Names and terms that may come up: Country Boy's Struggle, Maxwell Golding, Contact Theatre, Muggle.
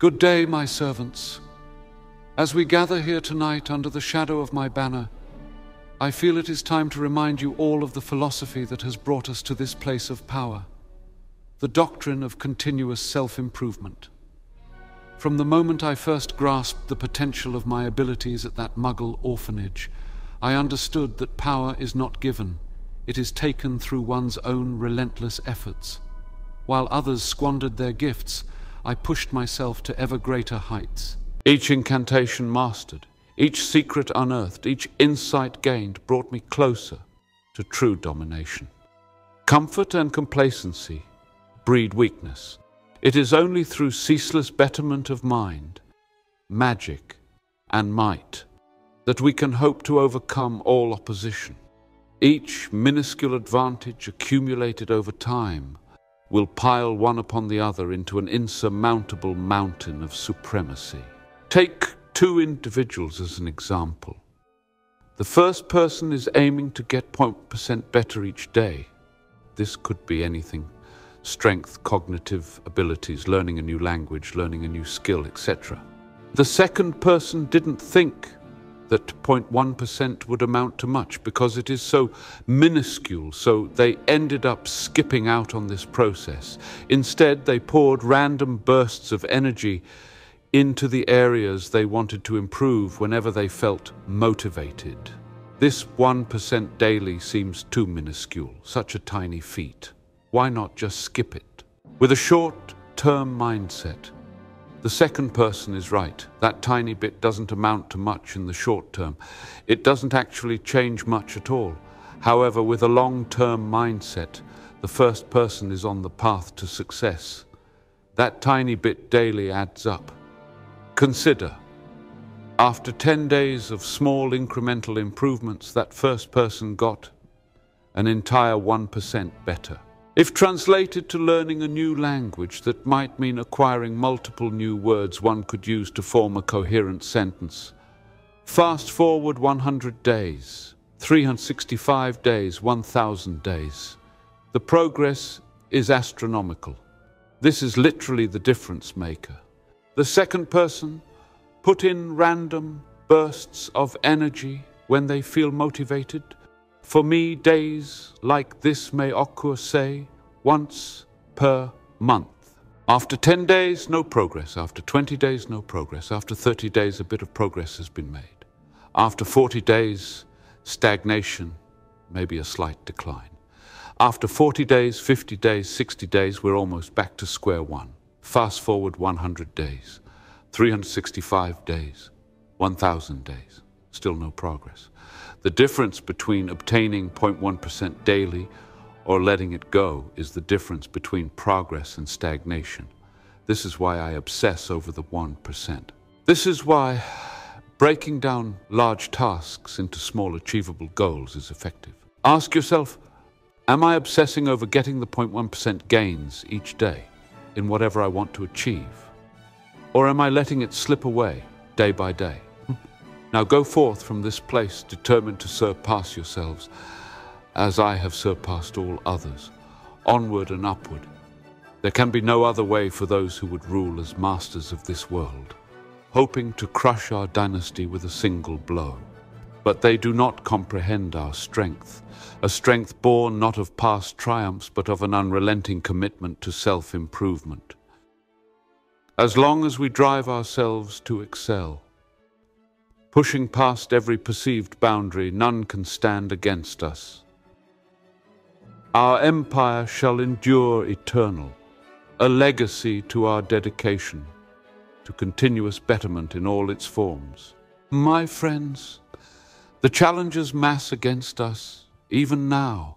Good day, my servants. As we gather here tonight under the shadow of my banner, I feel it is time to remind you all of the philosophy that has brought us to this place of power, the doctrine of continuous self-improvement. From the moment I first grasped the potential of my abilities at that Muggle orphanage, I understood that power is not given, it is taken through one's own relentless efforts. While others squandered their gifts, I pushed myself to ever greater heights. Each incantation mastered, each secret unearthed, each insight gained brought me closer to true domination. Comfort and complacency breed weakness. It is only through ceaseless betterment of mind, magic, and might that we can hope to overcome all opposition. Each minuscule advantage accumulated over time will pile one upon the other into an insurmountable mountain of supremacy. Take two individuals as an example. The first person is aiming to get 0.1% better each day. This could be anything: strength, cognitive abilities, learning a new language, learning a new skill, etc. The second person didn't think that 0.1% would amount to much because it is so minuscule, so they ended up skipping out on this process. Instead, they poured random bursts of energy into the areas they wanted to improve whenever they felt motivated. This 1% daily seems too minuscule, such a tiny feat. Why not just skip it? With a short-term mindset, the second person is right. That tiny bit doesn't amount to much in the short term. It doesn't actually change much at all. However, with a long-term mindset, the first person is on the path to success. That tiny bit daily adds up. Consider, after 10 days of small incremental improvements, that first person got an entire 1% better. If translated to learning a new language, that might mean acquiring multiple new words one could use to form a coherent sentence. Fast forward 100 days, 365 days, 1,000 days. The progress is astronomical. This is literally the difference maker. The second person put in random bursts of energy when they feel motivated. For me, days like this may occur, say, once per month. After 10 days, no progress. After 20 days, no progress. After 30 days, a bit of progress has been made. After 40 days, stagnation, maybe a slight decline. After 40 days, 50 days, 60 days, we're almost back to square one. Fast forward 100 days, 365 days, 1,000 days, still no progress. The difference between obtaining 0.1% daily or letting it go is the difference between progress and stagnation. This is why I obsess over the 1%. This is why breaking down large tasks into small achievable goals is effective. Ask yourself, am I obsessing over getting the 0.1% gains each day in whatever I want to achieve? Or am I letting it slip away day by day? Now go forth from this place determined to surpass yourselves, as I have surpassed all others, onward and upward. There can be no other way for those who would rule as masters of this world, hoping to crush our dynasty with a single blow. But they do not comprehend our strength, a strength born not of past triumphs, but of an unrelenting commitment to self-improvement. As long as we drive ourselves to excel, pushing past every perceived boundary, none can stand against us. Our empire shall endure eternal, a legacy to our dedication to continuous betterment in all its forms. My friends, the challenges mass against us, even now,